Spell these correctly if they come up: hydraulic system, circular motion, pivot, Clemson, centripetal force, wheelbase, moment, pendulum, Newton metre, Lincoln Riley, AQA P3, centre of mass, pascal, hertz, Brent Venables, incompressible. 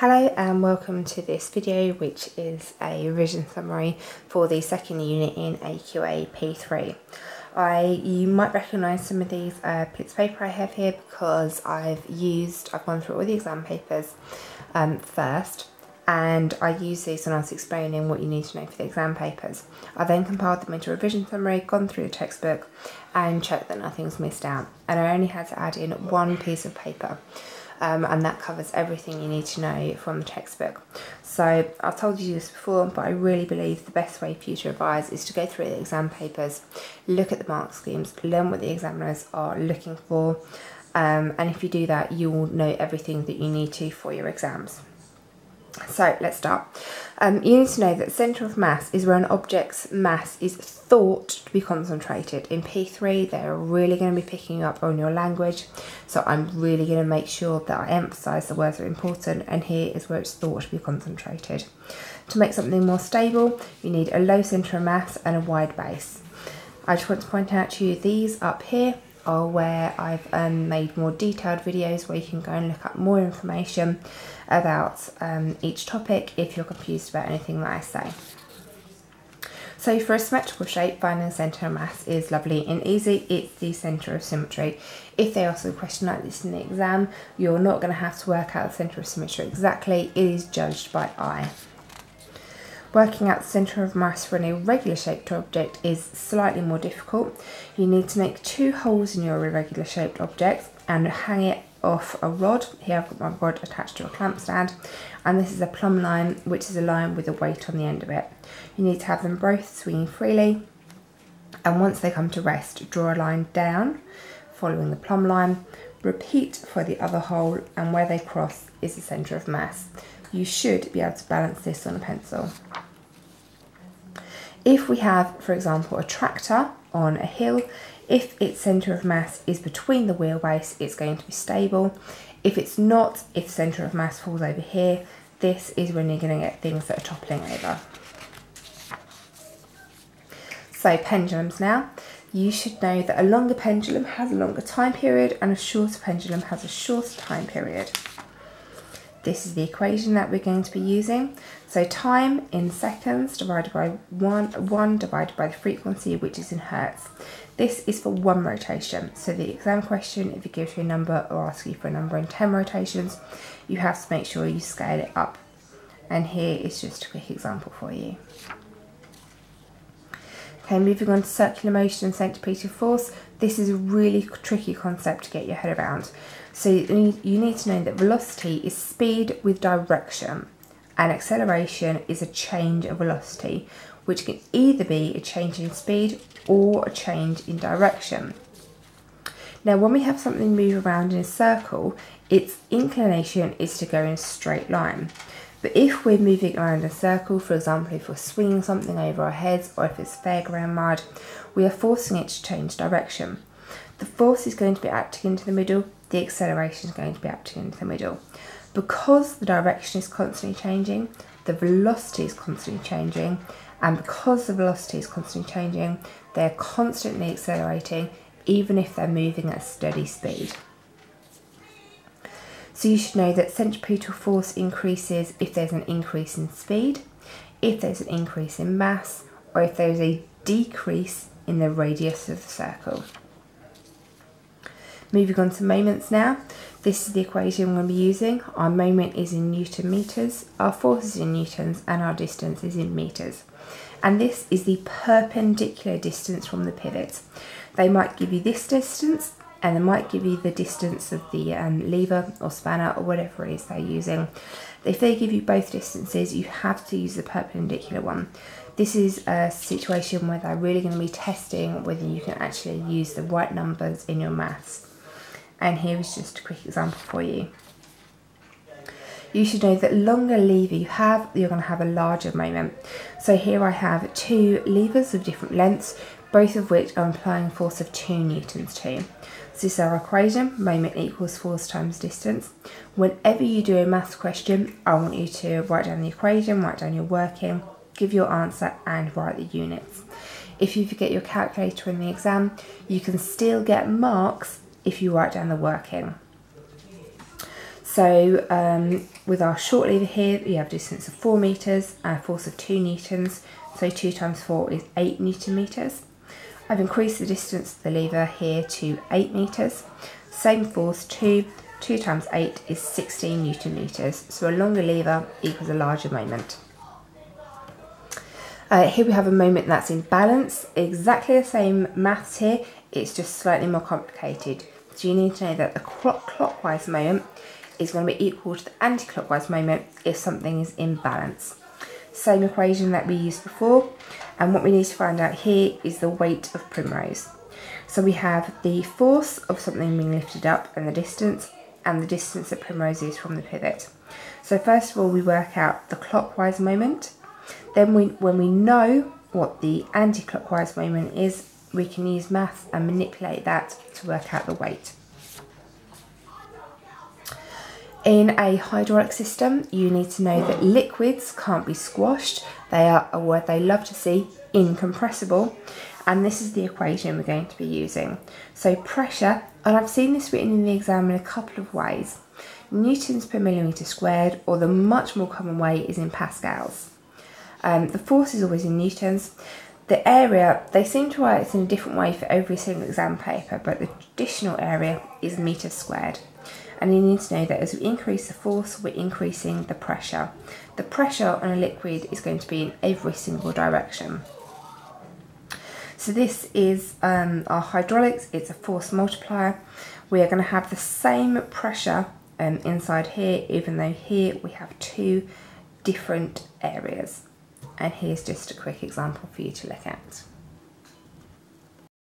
Hello and welcome to this video, which is a revision summary for the second unit in AQA P3. You might recognise some of these bits of paper I have here because I've gone through all the exam papers first, and I used these when I was explaining what you need to know for the exam papers. I then compiled them into a revision summary, gone through the textbook and checked that nothing's missed out, and I only had to add in one piece of paper. And that covers everything you need to know from the textbook. So I've told you this before, but I really believe the best way for you to revise is to go through the exam papers, look at the mark schemes, learn what the examiners are looking for, and if you do that, you will know everything that you need to for your exams. So let's start. You need to know that centre of mass is where an object's mass is thought to be concentrated. In P3 they're really going to be picking up on your language, so I'm really going to make sure that I emphasise the words that are important, and here is where it's thought to be concentrated. To make something more stable, you need a low centre of mass and a wide base. I just want to point out to you these up here are where I've made more detailed videos where you can go and look up more information about each topic if you're confused about anything that I say. So for a symmetrical shape, finding the centre of mass is lovely and easy. It's the centre of symmetry. If they ask a question like this in the exam, you're not going to have to work out the centre of symmetry exactly. It is judged by eye. Working out the centre of mass for an irregular shaped object is slightly more difficult. You need to make two holes in your irregular shaped object and hang it off a rod. Here I've got my rod attached to a clamp stand, and this is a plumb line, which is a line with a weight on the end of it. You need to have them both swinging freely, and once they come to rest, draw a line down following the plumb line. Repeat for the other hole, and where they cross is the centre of mass. You should be able to balance this on a pencil. If we have, for example, a tractor on a hill, if its centre of mass is between the wheelbase, it's going to be stable. If it's not, if the centre of mass falls over here, this is when you're going to get things that are toppling over. So pendulums now. You should know that a longer pendulum has a longer time period and a shorter pendulum has a shorter time period. This is the equation that we're going to be using. So time in seconds divided by one divided by the frequency, which is in hertz. This is for one rotation. So the exam question, if it gives you a number or asks you for a number in 10 rotations, you have to make sure you scale it up. And here is just a quick example for you. Okay, moving on to circular motion and centripetal force. This is a really tricky concept to get your head around. So you need to know that velocity is speed with direction, and acceleration is a change of velocity, which can either be a change in speed or a change in direction. Now when we have something move around in a circle, its inclination is to go in a straight line. But if we're moving around a circle, for example if we're swinging something over our heads or if it's fairground mud, we are forcing it to change direction. The force is going to be acting into the middle, the acceleration is going to be acting into the middle. Because the direction is constantly changing, the velocity is constantly changing, and because the velocity is constantly changing, they're constantly accelerating even if they're moving at a steady speed. So you should know that centripetal force increases if there's an increase in speed, if there's an increase in mass, or if there's a decrease in the radius of the circle. Moving on to moments now. This is the equation we're going to be using. Our moment is in Newton metres, our force is in newtons, and our distance is in metres. And this is the perpendicular distance from the pivot. They might give you this distance, and they might give you the distance of the lever or spanner or whatever it is they're using. If they give you both distances, you have to use the perpendicular one. This is a situation where they're really going to be testing whether you can actually use the right numbers in your maths. And here is just a quick example for you. You should know that the longer lever you have, you're going to have a larger moment. So here I have two levers of different lengths, both of which are applying a force of 2 newtons to. So this is our equation, moment equals force times distance. Whenever you do a maths question, I want you to write down the equation, write down your working, give your answer and write the units. If you forget your calculator in the exam, you can still get marks if you write down the working. So with our short lever here, you have a distance of 4 metres and a force of 2 newtons, so 2 times 4 is 8 newton metres. I've increased the distance of the lever here to 8 metres. Same force, 2 times 8 is 16 newton metres, so a longer lever equals a larger moment. Here we have a moment that's in balance, exactly the same maths here, it's just slightly more complicated. So you need to know that the clockwise moment is going to be equal to the anti-clockwise moment if something is in balance. Same equation that we used before, and what we need to find out here is the weight of primrose. So we have the force of something being lifted up and the distance that primrose is from the pivot. So first of all we work out the clockwise moment, then when we know what the anti-clockwise moment is, we can use maths and manipulate that to work out the weight. In a hydraulic system, you need to know that liquids can't be squashed. They are a word they love to see, incompressible. And this is the equation we're going to be using. So pressure, and I've seen this written in the exam in a couple of ways. Newtons per millimetre squared, or the much more common way is in pascals. The force is always in newtons. The area, they seem to write it in a different way for every single exam paper, but the traditional area is metres squared. And you need to know that as we increase the force, we're increasing the pressure. The pressure on a liquid is going to be in every single direction. So this is our hydraulics, it's a force multiplier. We are going to have the same pressure inside here, even though here we have two different areas. And here's just a quick example for you to look at.